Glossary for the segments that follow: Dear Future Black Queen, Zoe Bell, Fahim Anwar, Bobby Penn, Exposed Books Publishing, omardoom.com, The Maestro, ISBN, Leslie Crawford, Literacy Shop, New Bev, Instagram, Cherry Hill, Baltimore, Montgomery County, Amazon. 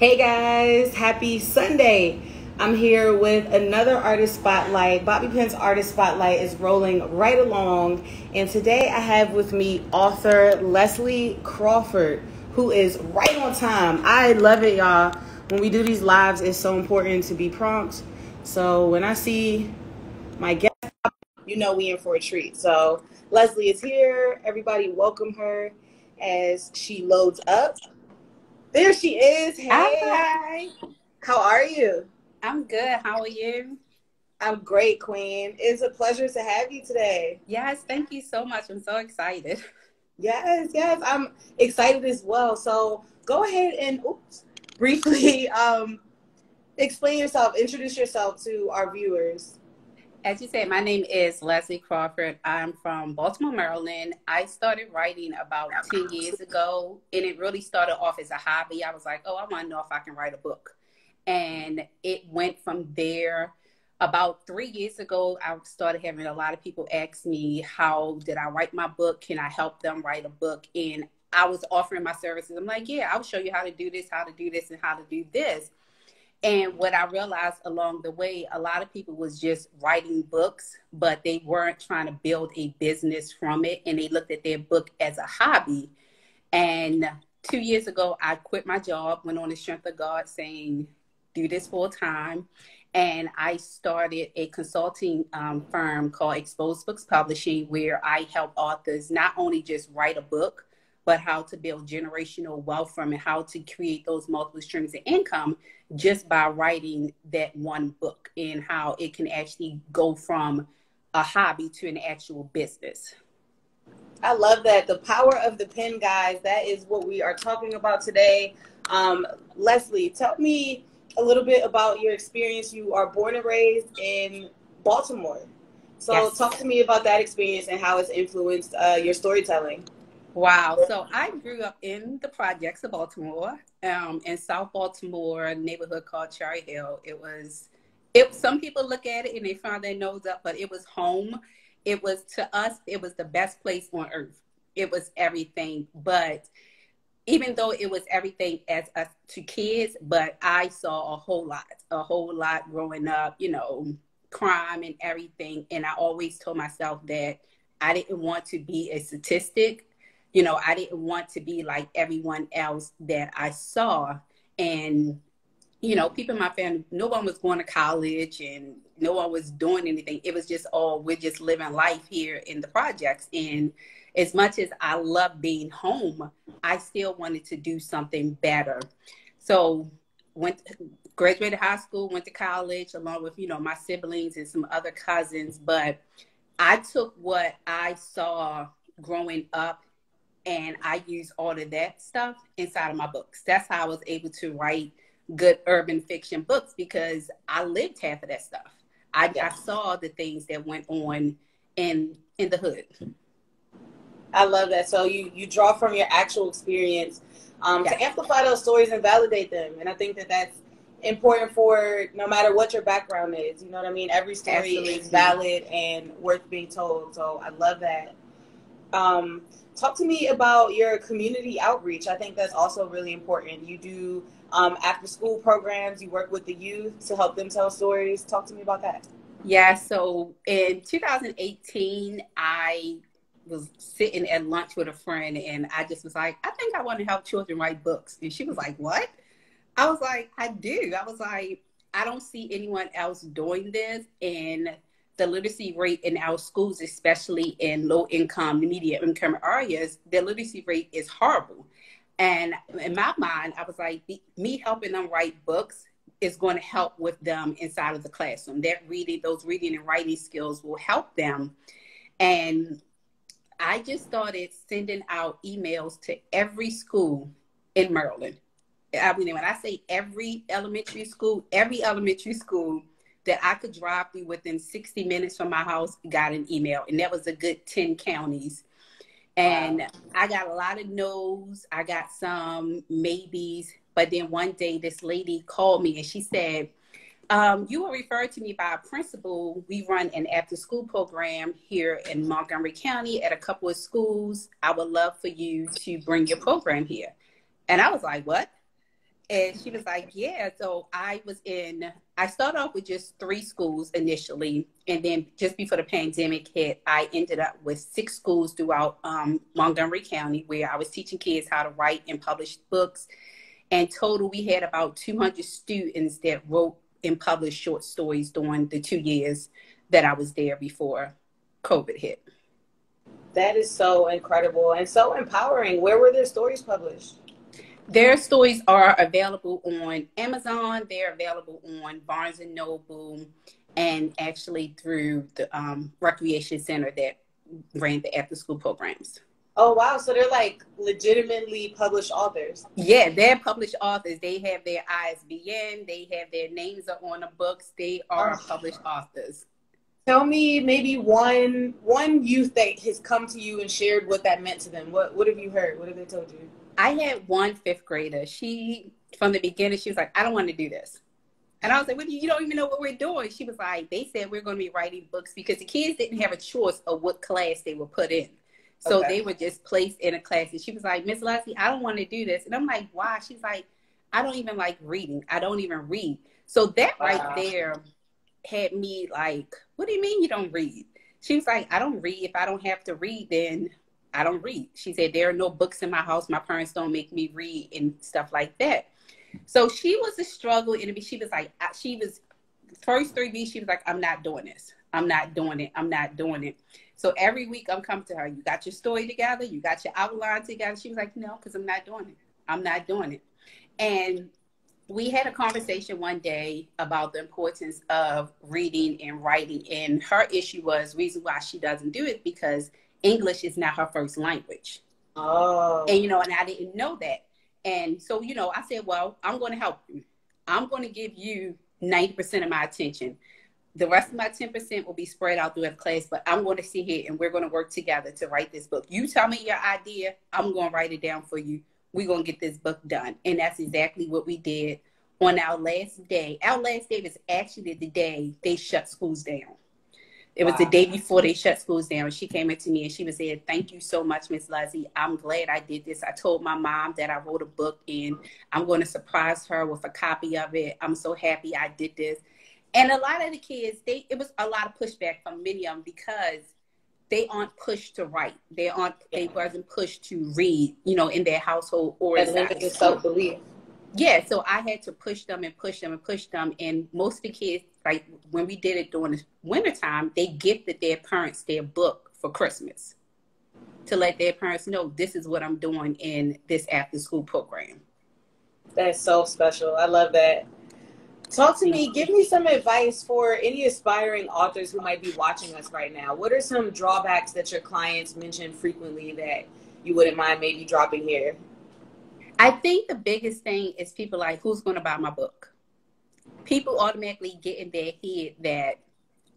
Hey guys, happy Sunday. I'm here with another artist spotlight. Bobby Penn's artist spotlight is rolling right along, and today I have with me author Leslie Crawford, who is right on time. I love it, y'all. When we do these lives, it's so important to be prompt. So when I see my guest, you know we in for a treat. So Leslie is here. Everybody welcome her as she loads up. There she is. Hey. Hi. How are you? I'm good. How are you? I'm great, Queen. It's a pleasure to have you today. Yes, thank you so much. I'm so excited. Yes, I'm excited as well. So go ahead and briefly explain yourself, introduce yourself to our viewers. As you said, my name is Leslie Crawford. I'm from Baltimore, Maryland. I started writing about 10 years ago, and it really started off as a hobby. I was like, oh, I want to know if I can write a book. And it went from there. About 3 years ago, I started having a lot of people ask me, how did I write my book? Can I help them write a book? And I was offering my services. I'm like, yeah, I'll show you how to do this. And what I realized along the way, a lot of people was just writing books, but they weren't trying to build a business from it. And they looked at their book as a hobby. And 2 years ago, I quit my job, went on the strength of God saying, do this full time. And I started a consulting firm called Exposed Books Publishing, where I help authors not only just write a book, but how to build generational wealth from and how to create those multiple streams of income just by writing that one book, and how it can actually go from a hobby to an actual business. I love that. The power of the pen, guys. That is what we are talking about today. Leslie, tell me a little bit about your experience. You are born and raised in Baltimore. So yes. Talk to me about that experience and how it's influenced your storytelling. Wow. So I grew up in the projects of Baltimore, in South Baltimore, a neighborhood called Cherry Hill. Some people look at it and they find their nose up, but it was home. It was, to us, it was the best place on earth. It was everything. But even though it was everything as us to kids, but I saw a whole lot growing up, you know, crime and everything. And I always told myself that I didn't want to be a statistic. You know, I didn't want to be like everyone else that I saw. And, you know, people in my family, no one was going to college and no one was doing anything. It was just all, we're just living life here in the projects. And as much as I love being home, I still wanted to do something better. So graduated high school, went to college along with, you know, my siblings and some other cousins. But I took what I saw growing up, and I use all of that stuff inside of my books. That's how I was able to write good urban fiction books, because I lived half of that stuff. I saw the things that went on in the hood. I love that. So you draw from your actual experience to amplify those stories and validate them. And I think that that's important for no matter what your background is. You know what I mean? Every story is valid and worth being told. So I love that. Talk to me about your community outreach. I think that's also really important. You do after school programs, you work with the youth to help them tell stories. Talk to me about that. Yeah, so in 2018, I was sitting at lunch with a friend and I just was like, I think I want to help children write books. And she was like, what? I was like, I do. I was like, I don't see anyone else doing this. And the literacy rate in our schools, especially in low-income, medium-income areas, the literacy rate is horrible. And in my mind, I was like, me helping them write books is going to help with them inside of the classroom. Those reading and writing skills will help them. And I just started sending out emails to every school in Maryland. I mean, when I say every elementary school that I could drive through within 60 minutes from my house, got an email. And that was a good 10 counties. And wow. I got a lot of no's. I got some maybes. But then one day this lady called me and she said, you were referred to me by a principal. We run an after-school program here in Montgomery County at a couple of schools. I would love for you to bring your program here. And I was like, what? And she was like, yeah. So I started off with just 3 schools initially. And then just before the pandemic hit, I ended up with 6 schools throughout Montgomery County, where I was teaching kids how to write and publish books. And total, we had about 200 students that wrote and published short stories during the 2 years that I was there before COVID hit. That is so incredible and so empowering. Where were their stories published? Their stories are available on Amazon. They're available on Barnes & Noble, and actually through the recreation center that ran the after-school programs. Oh, wow. So they're like legitimately published authors. Yeah, they're published authors. They have their ISBN. They have their names are on the books. They are published authors. Tell me maybe one youth that has come to you and shared what that meant to them. What have you heard? What have they told you? I had one 5th grader. She, from the beginning, she was like, I don't want to do this. And I was like, what do you don't even know what we're doing. She was like, they said we're going to be writing books, because the kids didn't have a choice of what class they were put in. So they were just placed in a class. And she was like, Miss Leslie, I don't want to do this. And I'm like, why? She's like, I don't even like reading. I don't even read. So that right there had me like, what do you mean you don't read? She was like, I don't read. If I don't have to read, then I don't read. She said, there are no books in my house. My parents don't make me read and stuff like that. So she was a struggle. And she was like, first 3 weeks, she was like, I'm not doing this. I'm not doing it. I'm not doing it. So every week I'm coming to her, you got your story together? You got your outline together? She was like, no, because I'm not doing it. I'm not doing it. And we had a conversation one day about the importance of reading and writing. And her issue was, reason why she doesn't do it, because English is not her first language. Oh. And, and I didn't know that. And so, I said, well, I'm going to help you. I'm going to give you 90% of my attention. The rest of my 10% will be spread out throughout class, but I'm going to sit here and we're going to work together to write this book. You tell me your idea. I'm going to write it down for you. We're going to get this book done. And that's exactly what we did on our last day. Our last day was actually the day they shut schools down. It was the day before they shut schools down. She came into me and she was saying, thank you so much, Miss Leslie. I'm glad I did this. I told my mom that I wrote a book and I'm going to surprise her with a copy of it. I'm so happy I did this. And a lot of the kids, it was a lot of pushback from many of them, because they aren't pushed to write. They wasn't pushed to read, in their household or as self-belief. Yeah, so I had to push them and push them and push them. And most of the kids, like when we did it during the wintertime, they gifted their parents their book for Christmas to let their parents know, this is what I'm doing in this after-school program. That's so special. I love that. Talk to me, give me some advice for any aspiring authors who might be watching us right now. What are some drawbacks that your clients mention frequently that you wouldn't mind maybe dropping here? I think the biggest thing is people like, who's going to buy my book? People automatically get in their head that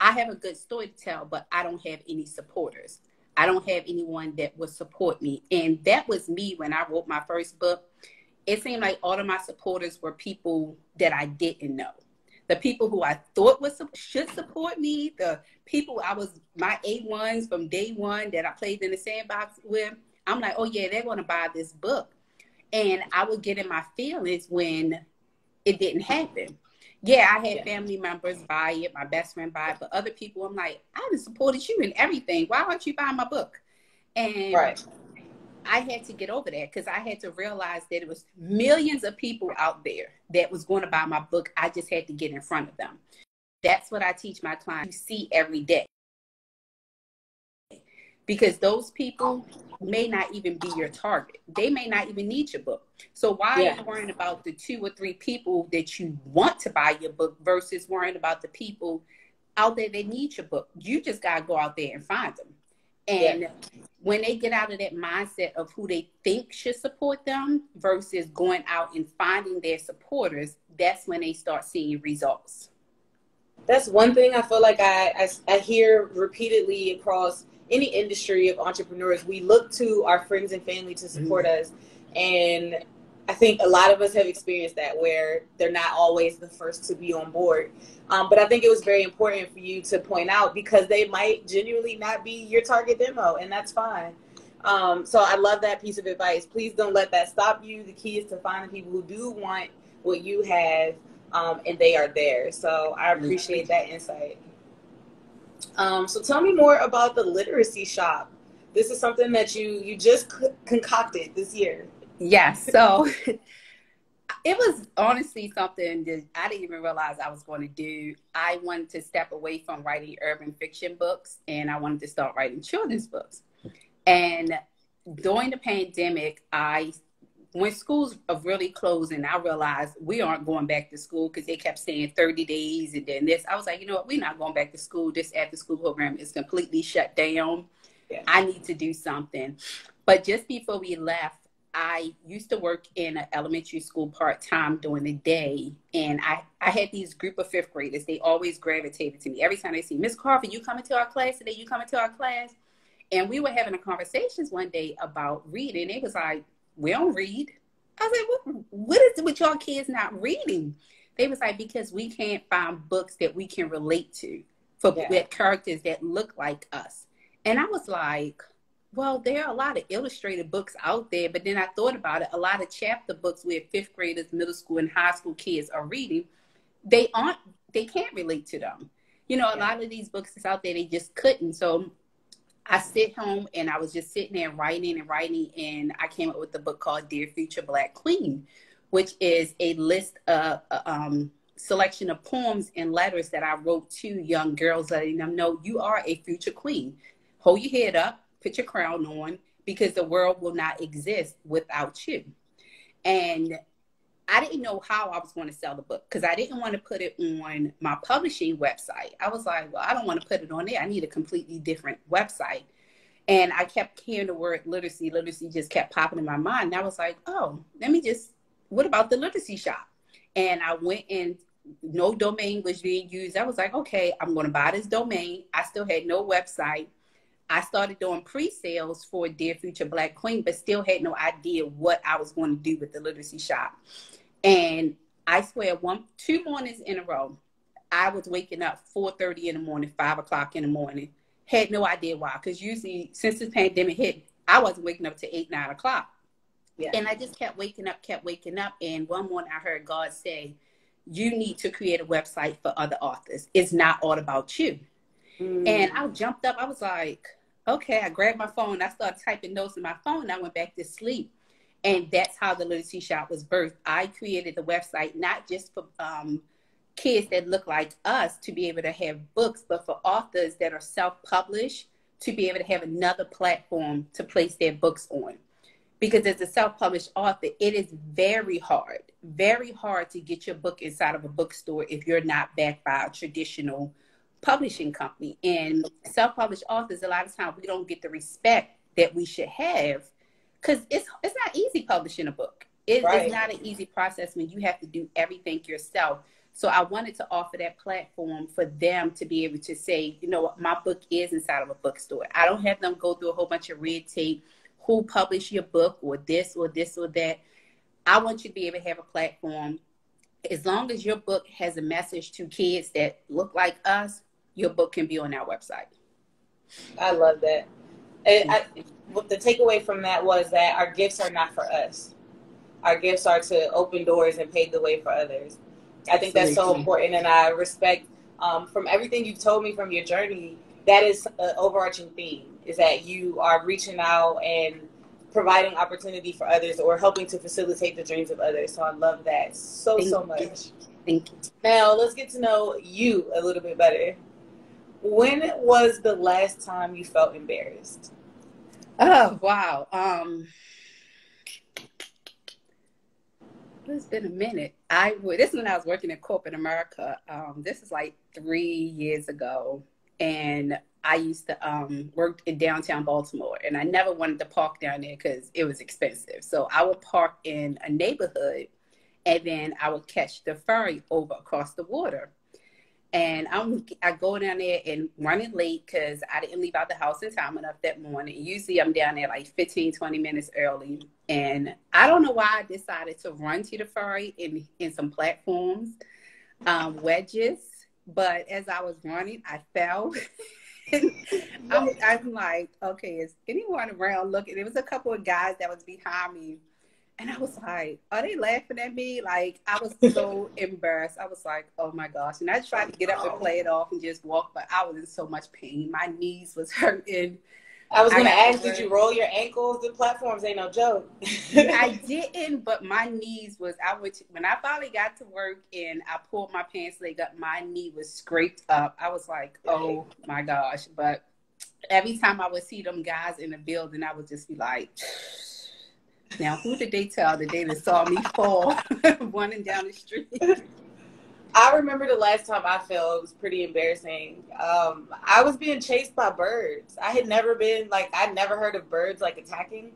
I have a good story to tell, but I don't have any supporters. I don't have anyone that would support me. And that was me when I wrote my first book. It seemed like all of my supporters were people that I didn't know. The people who I thought should support me, the people my A1s from day one that I played in the sandbox with, I'm like, oh yeah, they're going to buy this book. And I would get in my feelings when it didn't happen. Yeah, I had family members buy it, my best friend buy it, but other people, I'm like, I done supported you in everything. Why aren't you buying my book? And I had to get over that, because I had to realize that it was millions of people out there that was going to buy my book. I just had to get in front of them. That's what I teach my clients. You see every day. Because those people may not even be your target. They may not even need your book. So why are you worrying about the 2 or 3 people that you want to buy your book versus worrying about the people out there that need your book? You just got to go out there and find them. And when they get out of that mindset of who they think should support them versus going out and finding their supporters, that's when they start seeing results. That's one thing I feel like I hear repeatedly across any industry of entrepreneurs. We look to our friends and family to support us. And I think a lot of us have experienced that, where they're not always the first to be on board. But I think it was very important for you to point out, because they might genuinely not be your target demo, and that's fine. So I love that piece of advice. Please don't let that stop you. The key is to find the people who do want what you have, and they are there. So I appreciate that insight. So tell me more about the Literacy Shop. This is something that you just concocted this year. Yes. So it was honestly something that I didn't even realize I was going to do. I wanted to step away from writing urban fiction books, and I wanted to start writing children's books. And during the pandemic, when schools are really closing, I realized we aren't going back to school, because they kept saying 30 days and then this. I was like, you know what? We're not going back to school. This after school program is completely shut down. Yeah. I need to do something. But just before we left, I used to work in an elementary school part-time during the day. And I had these group of fifth graders. They always gravitated to me. Every time they see, Ms. Crawford, you coming to our class today? You coming to our class? And we were having a conversation one day about reading. It was like, we don't read. I was like, what is it with y'all kids not reading? They was like, because we can't find books that we can relate to with characters that look like us. And I was like, well, there are a lot of illustrated books out there. But then I thought about it. A lot of chapter books where fifth graders, middle school and high school kids are reading, they can't relate to them. You know, a lot of these books that's out there, they just couldn't. So I sit home and I was just sitting there writing and writing, and I came up with a book called Dear Future Black Queen, which is a list of selection of poems and letters that I wrote to young girls, letting them know you are a future queen. Hold your head up, put your crown on, because the world will not exist without you. And I didn't know how I was going to sell the book, because I didn't want to put it on my publishing website. I was like, well, I don't want to put it on there. I need a completely different website. And I kept hearing the word literacy. Literacy just kept popping in my mind. And I was like, oh, what about the Literacy Shop? And I went in, no domain was being used. I was like, okay, I'm going to buy this domain. I still had no website. I started doing pre-sales for Dear Future Black Queen, but still had no idea what I was going to do with the Literacy Shop. And I swear, two mornings in a row, I was waking up 4:30 in the morning, 5 o'clock in the morning. Had no idea why, because usually since the pandemic hit, I wasn't waking up to 8, 9 o'clock. Yeah. And I just kept waking up. And one morning I heard God say, you need to create a website for other authors. It's not all about you. Mm. And I jumped up. I was like, okay. I grabbed my phone. I started typing notes in my phone. I went back to sleep. And that's how the Literacy Shop was birthed. I created the website, not just for kids that look like us to be able to have books, but for authors that are self-published to be able to have another platform to place their books on. Because as a self-published author, it is very hard to get your book inside of a bookstore if you're not backed by a traditional publishing company. And self-published authors, a lot of times we don't get the respect that we should have, because it's not easy publishing a book. It's not an easy process when you have to do everything yourself. So I wanted to offer that platform for them to be able to say, you know what, my book is inside of a bookstore. I don't have them go through a whole bunch of red tape, who published your book or this or this or that. I want you to be able to have a platform. As long as your book has a message to kids that look like us, your book can be on our website. I love that. And the takeaway from that was that our gifts are not for us. Our gifts are to open doors and pave the way for others. I think that's so important. And I respect from everything you've told me from your journey, that is an overarching theme, is that you are reaching out and providing opportunity for others, or helping to facilitate the dreams of others. So I love that so much. Thank you. Now let's get to know you a little bit better. When was the last time you felt embarrassed? Oh, wow. It's been a minute. This is when I was working in corporate America. This is like 3 years ago. And I used to work in downtown Baltimore. And I never wanted to park down there because it was expensive. So I would park in a neighborhood, and then I would catch the ferry over across the water. And I go down there and running late because I didn't leave out the house in time enough that morning. Usually I'm down there like 15, 20 minutes early. And I don't know why I decided to run to the ferry in some platforms, wedges. But as I was running, I fell I'm like, okay, is anyone around looking? It was a couple of guys that was behind me. And I was like, are they laughing at me? Like, I was so embarrassed. I was like, oh my gosh. And I tried to get up and play it off and just walk, but I was in so much pain. My knees was hurting. I was going to ask, did you roll your ankles? The platforms ain't no joke. I didn't, but my knees was, when I finally got to work and I pulled my pants leg up, my knee was scraped up. I was like, oh my gosh. But every time I would see them guys in the building, I would just be like, now, who did they tell the day that saw me fall running down the street? I remember the last time I fell, it was pretty embarrassing. I was being chased by birds. I had never been, like, I'd never heard of birds, like, attacking.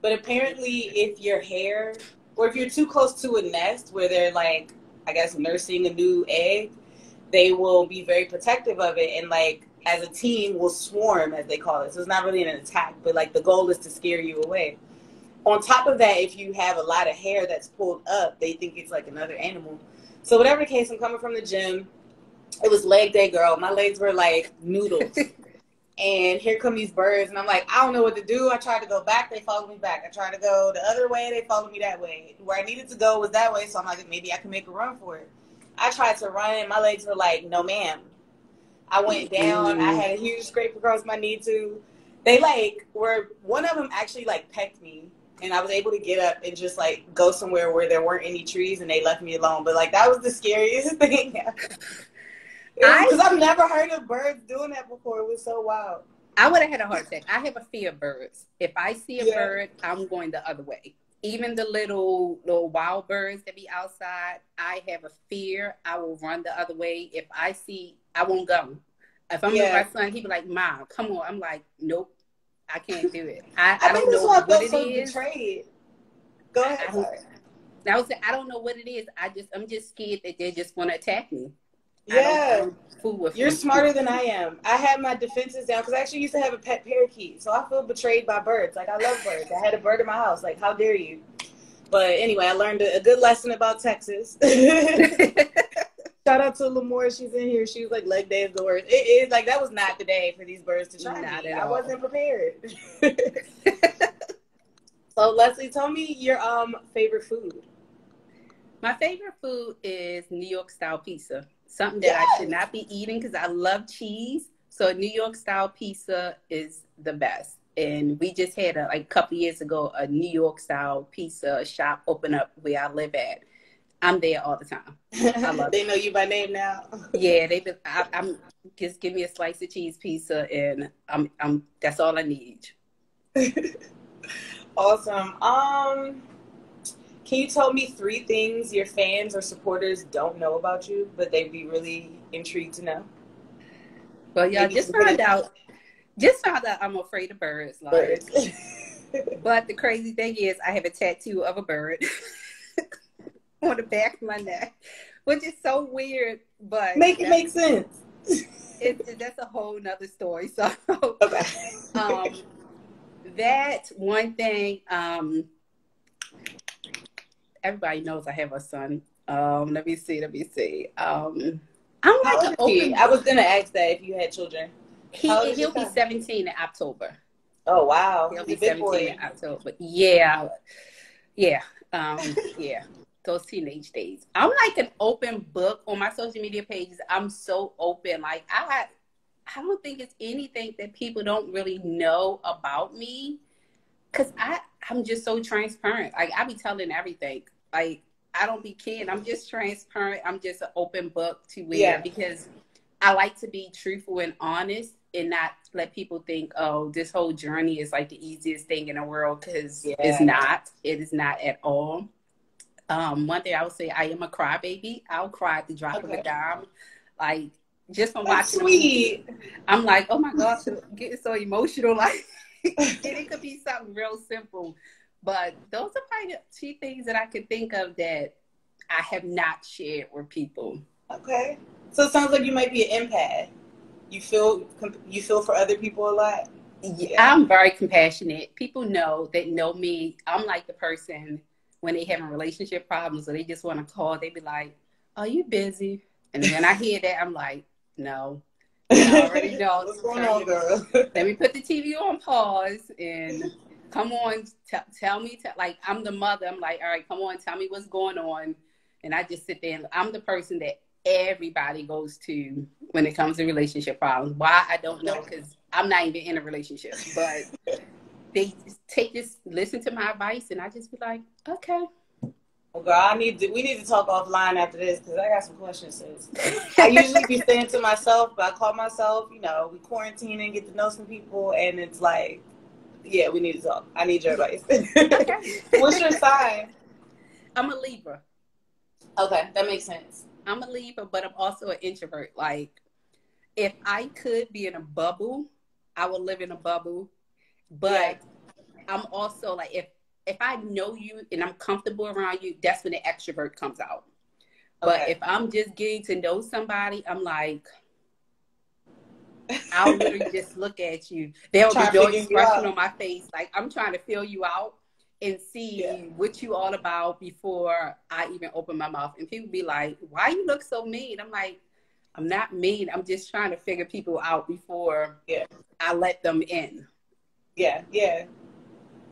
But apparently if your hair, or if you're too close to a nest where they're, like, I guess nursing a new egg, they will be very protective of it. And, like, as a team, will swarm, as they call it. So it's not really an attack, but, like, the goal is to scare you away. On top of that, if you have a lot of hair that's pulled up, they think it's like another animal. So whatever the case, I'm coming from the gym. It was leg day, girl. My legs were like noodles. And here come these birds. And I'm like, I don't know what to do. I tried to go back. They followed me back. I tried to go the other way. They followed me that way. Where I needed to go was that way. So I'm like, maybe I can make a run for it. I tried to run. My legs were like, no, ma'am. I went down. I had a huge scrape across my knee, too. They like were, one of them actually like pecked me. And I was able to get up and just, like, go somewhere where there weren't any trees and they left me alone. But, like, that was the scariest thing. Because I've never heard of birds doing that before. It was so wild. I would have had a heart attack. I have a fear of birds. If I see a bird, I'm going the other way. Even the little wild birds that be outside, I have a fear. I will run the other way. If I see, I won't go. If I'm with my son, he'd be like, Mom, come on. I'm like, nope. I can't do it. I don't know what it is. Go ahead. I don't know what it is. I'm just scared that they're just going to attack me. Yeah. You're smarter than I am. I had my defenses down because I actually used to have a pet parakeet. So I feel betrayed by birds. Like, I love birds. I had a bird in my house. Like, how dare you? But anyway, I learned a good lesson about Texas. Shout out to Lamore. She's in here. She was like, leg day is the worst. It is. Like, that was not the day for these birds to try me. I wasn't prepared. So, Leslie, tell me your favorite food. My favorite food is New York-style pizza. Something that I should not be eating because I love cheese. So, New York-style pizza is the best. And we just had, like, a couple years ago, a New York-style pizza shop open up where I live at. I'm there all the time. I love they know you by name now. Yeah, they. I'm just give me a slice of cheese pizza, and I'm. That's all I need. Awesome. Can you tell me 3 things your fans or supporters don't know about you, but they'd be really intrigued to know? Well, y'all just found out I'm afraid of birds. Like, but the crazy thing is, I have a tattoo of a bird. On the back of my neck, which is so weird, but make it make sense. That's a whole nother story. So that one thing, everybody knows I have a son. Let me see. I'm like an open. I was gonna ask that if you had children. He'll be 17 in October. Oh wow, he'll be 17 in October. Yeah. Those teenage days. I'm like an open book on my social media pages. I'm so open. Like, I don't think it's anything that people don't really know about me because I'm just so transparent. Like, I be telling everything. Like, I don't be kidding. I'm just transparent. I'm just an open book to where because I like to be truthful and honest and not let people think, oh, this whole journey is like the easiest thing in the world because it's not. It is not at all. One thing I would say, I am a crybaby. I'll cry at the drop of a dime. Like, just from watching a movie, I'm like, oh my gosh, I'm getting so emotional. Like, it could be something real simple. But those are probably the 2 things that I could think of that I have not shared with people. Okay. So it sounds like you might be an empath. You feel for other people a lot? Yeah. I'm very compassionate. People know that know me. I'm like the person when they having relationship problems or they just want to call, they be like, are you busy? And when I hear that, I'm like, no, I already know. What's going on, girl? Let me put the TV on pause and come on, tell me. Like, I'm the mother. I'm like, all right, come on, tell me what's going on. And I just sit there. And I'm the person that everybody goes to when it comes to relationship problems. Why, I don't know, because I'm not even in a relationship. But they just listen to my advice, and I just be like, okay. Well, girl, we need to talk offline after this, because I got some questions, sis. I usually be saying to myself, but I call myself, you know, we quarantine and get to know some people, and it's like, yeah, we need to talk. I need your advice. Okay. What's your sign? I'm a Libra. Okay, that makes sense. I'm a Libra, but I'm also an introvert. Like, if I could be in a bubble, I would live in a bubble. But yeah. I'm also, like, if I know you and I'm comfortable around you, that's when the extrovert comes out. Okay. But if I'm just getting to know somebody, I'm like, I'll literally just look at you. There'll be no expression on my face. Like, I'm trying to feel you out and see what you all about before I even open my mouth. And people be like, why you look so mean? I'm like, I'm not mean. I'm just trying to figure people out before I let them in. Yeah, yeah.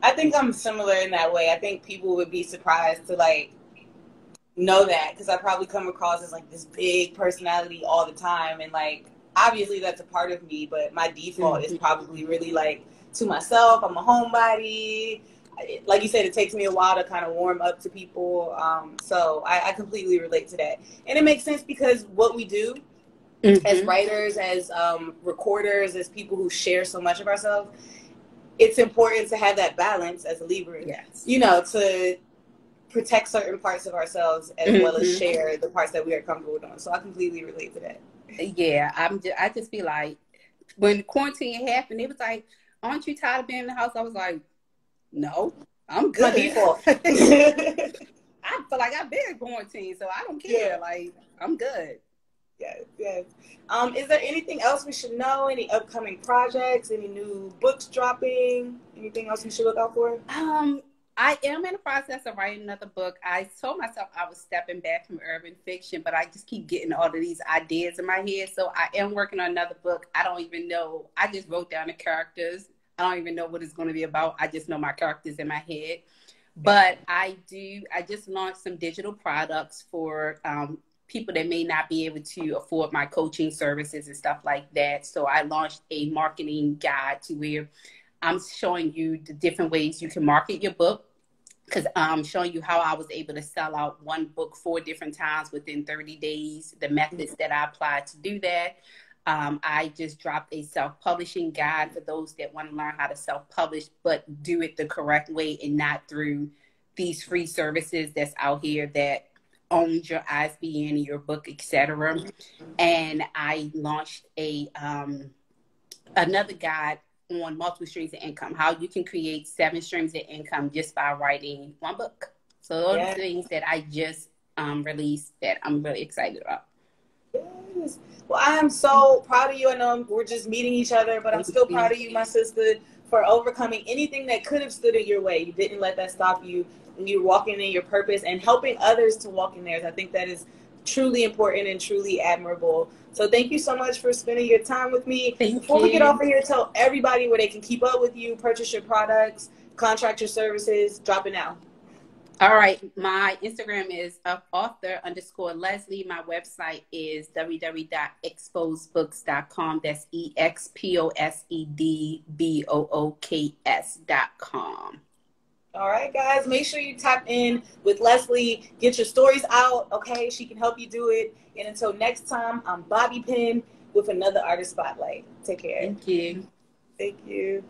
I think I'm similar in that way. I think people would be surprised to, like, know that, because I probably come across as, like, this big personality all the time. And, like, obviously that's a part of me, but my default is probably really, like, to myself. I'm a homebody. Like you said, it takes me a while to kind of warm up to people. So I completely relate to that. And it makes sense, because what we do as writers, as recorders, as people who share so much of ourselves, it's important to have that balance as a Libra, you know, to protect certain parts of ourselves as well as share the parts that we are comfortable with. So I completely relate to that. Yeah, I just be like, when quarantine happened, it was like, aren't you tired of being in the house? I was like, no, I'm good. My default. I feel like I've been in quarantine, so I don't care. Yeah. Like, I'm good. Yes, yes. Is there anything else we should know? Any upcoming projects? Any new books dropping? Anything else we should look out for? I am in the process of writing another book. I told myself I was stepping back from urban fiction, but I just keep getting all of these ideas in my head. So I am working on another book. I don't even know. I just wrote down the characters. I don't even know what it's going to be about. I just know my characters in my head. But I just launched some digital products for people that may not be able to afford my coaching services and stuff like that. So I launched a marketing guide to where I'm showing you the different ways you can market your book, because I'm showing you how I was able to sell out one book 4 different times within 30 days, the methods that I applied to do that. I just dropped a self-publishing guide for those that want to learn how to self-publish, but do it the correct way and not through these free services that's out here that owns your ISBN, your book, etc. And I launched a another guide on multiple streams of income, how you can create 7 streams of income just by writing 1 book. So those are things that I just released that I'm really excited about. Yes. Well, I'm so proud of you. I know we're just meeting each other, but I'm still proud of you, my sister, for overcoming anything that could have stood in your way. You didn't let that stop you. You're walking in your purpose and helping others to walk in theirs. I think that is truly important and truly admirable. So thank you so much for spending your time with me. Before we get off of here, tell everybody where they can keep up with you, purchase your products, contract your services, drop it now. All right. My Instagram is author_Leslie. My website is www.exposedbooks.com. That's exposedbooks.com. All right, guys, make sure you tap in with Leslie. Get your stories out. Okay. She can help you do it. And until next time, I'm Bobby Penn with another Artist Spotlight. Take care. Thank you. Thank you.